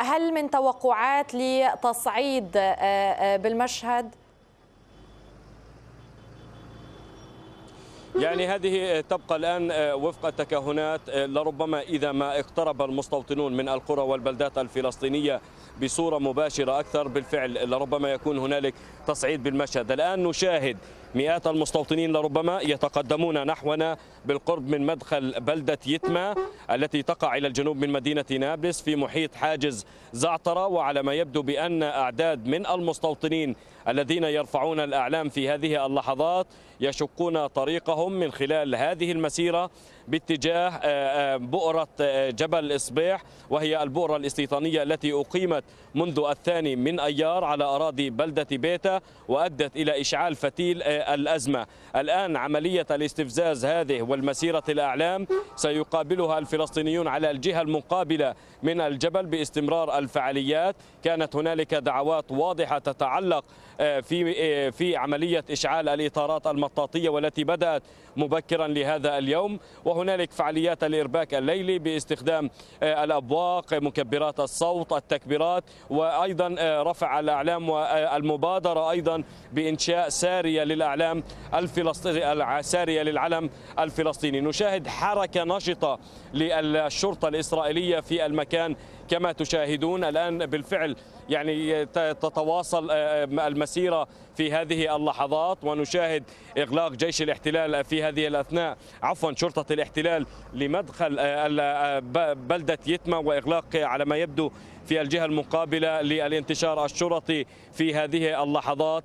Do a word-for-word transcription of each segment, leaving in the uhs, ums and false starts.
هل من توقعات لتصعيد بالمشهد؟ يعني هذه تبقى الآن وفق التكهنات، لربما إذا ما اقترب المستوطنون من القرى والبلدات الفلسطينية بصورة مباشرة أكثر بالفعل لربما يكون هنالك تصعيد بالمشهد. الآن نشاهد مئات المستوطنين لربما يتقدمون نحونا بالقرب من مدخل بلدة يثما التي تقع إلى الجنوب من مدينة نابلس في محيط حاجز زعترة، وعلى ما يبدو بأن أعداد من المستوطنين الذين يرفعون الأعلام في هذه اللحظات يشقون طريقهم من خلال هذه المسيرة باتجاه بؤرة جبل الإصبيح، وهي البؤرة الاستيطانية التي أقيمت منذ الثاني من أيار على أراضي بلدة بيتا وأدت إلى إشعال فتيل الأزمة. الآن عملية الاستفزاز هذه والمسيرة الأعلام سيقابلها الفلسطينيون على الجهة المقابلة من الجبل باستمرار الفعاليات. كانت هنالك دعوات واضحة تتعلق في في عملية إشعال الإطارات المطاطية والتي بدأت مبكرا لهذا اليوم، وهنالك فعاليات الإرباك الليلي باستخدام الأبواق، مكبرات الصوت، التكبيرات، وأيضا رفع الأعلام والمبادرة أيضا بإنشاء سارية للأعلام الفلسطيني سارية للعلم الفلسطيني. نشاهد حركة نشطة للشرطة الإسرائيلية في المكان كما تشاهدون الآن بالفعل، يعني تتواصل المسيرة في هذه اللحظات، ونشاهد إغلاق جيش الاحتلال في هذه الأثناء، عفوا شرطة الاحتلال لمدخل بلدة يثما، وإغلاق على ما يبدو في الجهة المقابلة للانتشار الشرطي في هذه اللحظات.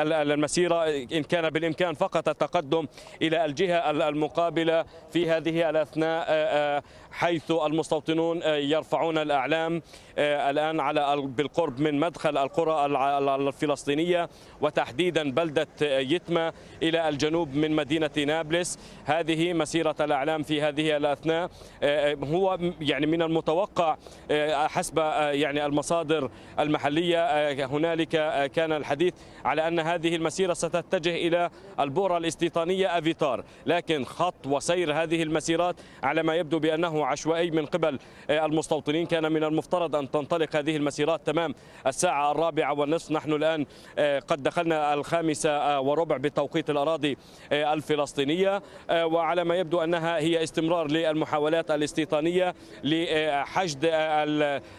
للمسيرة إن كان بالإمكان فقط التقدم إلى الجهة المقابلة في هذه الأثناء حيث المستوطنون يرفعون الأعلام الآن على بالقرب من مدخل القرى الفلسطينية وتحديدا بلدة يثما إلى الجنوب من مدينة نابلس. هذه مسيرة الأعلام في هذه الأثناء. هو يعني من المتوقع حسب يعني المصادر المحلية، هنالك كان الحديث على أن هذه المسيرة ستتجه إلى البؤرة الاستيطانية أفيتار، لكن خط وسير هذه المسيرات على ما يبدو بأنه عشوائي من قبل المستوطنين. كان من المفترض أن تنطلق هذه المسيرات تمام الساعة الرابعة والنصف، نحن الآن قد دخلنا الخامسة وربع بتوقيت الأراضي الفلسطينية، وعلى ما يبدو أنها هي استمرار للمحاولات الاستيطانية لحشد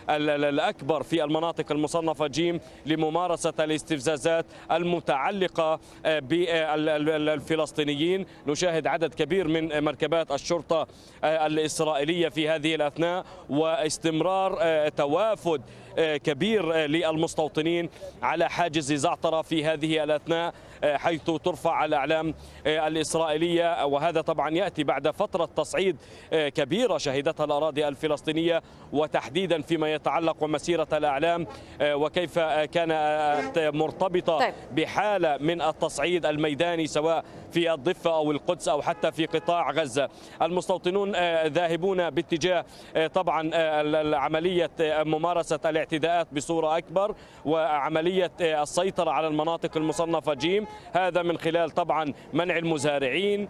الأكبر في المناطق المصنفة جيم لممارسة الاستفزازات المتعلقة بالفلسطينيين. نشاهد عدد كبير من مركبات الشرطة الإسرائيلية في هذه الأثناء واستمرار توافد كبير للمستوطنين على حاجز زعترة في هذه الأثناء حيث ترفع الأعلام الإسرائيلية، وهذا طبعا يأتي بعد فترة تصعيد كبيرة شهدتها الأراضي الفلسطينية، وتحديدا فيما يتعلق ومسيرة الأعلام وكيف كانت مرتبطة بحالة من التصعيد الميداني سواء في الضفة أو القدس أو حتى في قطاع غزة. المستوطنون ذاهبون باتجاه طبعا عملية ممارسة الاعتداءات بصورة أكبر وعملية السيطرة على المناطق المصنفة جيم، هذا من خلال طبعا منع المزارعين،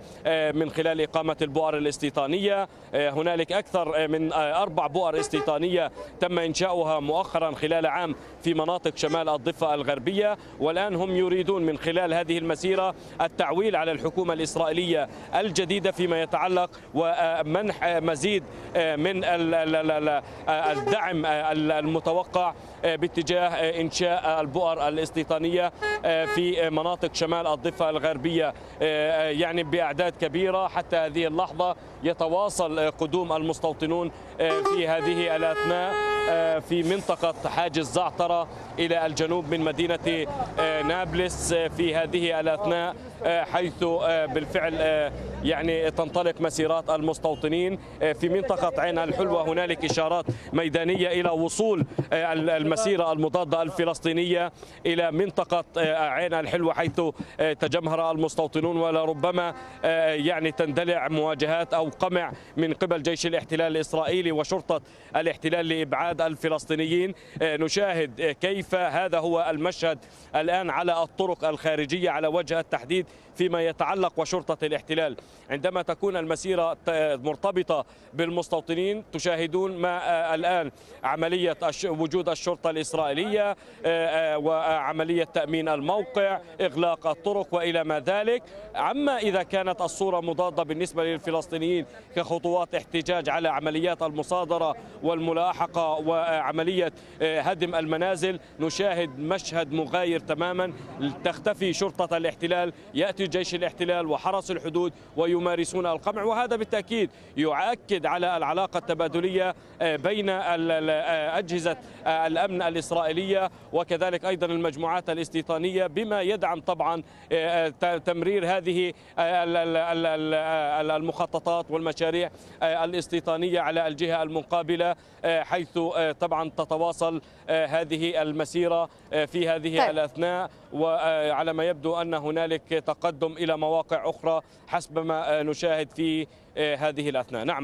من خلال إقامة البؤر الاستيطانية. هنالك أكثر من أربع بؤر استيطانية تم إنشاؤها مؤخرا خلال عام في مناطق شمال الضفة الغربية، والآن هم يريدون من خلال هذه المسيرة التعويل على الحكومة الإسرائيلية الجديدة فيما يتعلق ومنح مزيد من الدعم المتوقع باتجاه إنشاء البؤر الاستيطانية في مناطق شمال الضفة الغربية، يعني بأعداد كبيرة. حتى هذه اللحظة يتواصل قدوم المستوطنون في هذه الأثناء في منطقة حاجز زعترة إلى الجنوب من مدينة نابلس في هذه الأثناء حيث بالفعل يعني تنطلق مسيرات المستوطنين. في منطقة عين الحلوة هنالك إشارات ميدانية إلى وصول المسيرة المضادة الفلسطينية إلى منطقة عين الحلوة حيث تجمهر المستوطنون، ولربما يعني تندلع مواجهات أو قمع من قبل جيش الاحتلال الإسرائيلي وشرطة الاحتلال لإبعاد الفلسطينيين. نشاهد كيف هذا هو المشهد الآن على الطرق الخارجية على وجه التحديد فيما يتعلق وشرطة الاحتلال عندما تكون المسيرة مرتبطة بالمستوطنين. تشاهدون ما الآن عملية وجود الشرطة الإسرائيلية وعملية تأمين الموقع، إغلاق الطرق وإلى ما ذلك. أما إذا كانت الصورة مضادة بالنسبة للفلسطينيين كخطوات احتجاج على عمليات المصادرة والملاحقة وعملية هدم المنازل، نشاهد مشهد مغاير تماما. تختفي شرطة الاحتلال، يأتي جيش الاحتلال وحرس الحدود ويمارسون القمع، وهذا بالتأكيد يؤكد على العلاقة التبادلية بين أجهزة الأمن الإسرائيلية وكذلك أيضا المجموعات الاستيطانية، بما يدعم طبعا تمرير هذه المخططات والمشاريع الاستيطانية على الجهة المقابلة، حيث طبعا تتواصل هذه المسيرة في هذه طيب. الأثناء. وعلى ما يبدو أن هنالك تقدم إلى مواقع أخرى حسب ما نشاهد في هذه الأثناء. نعم.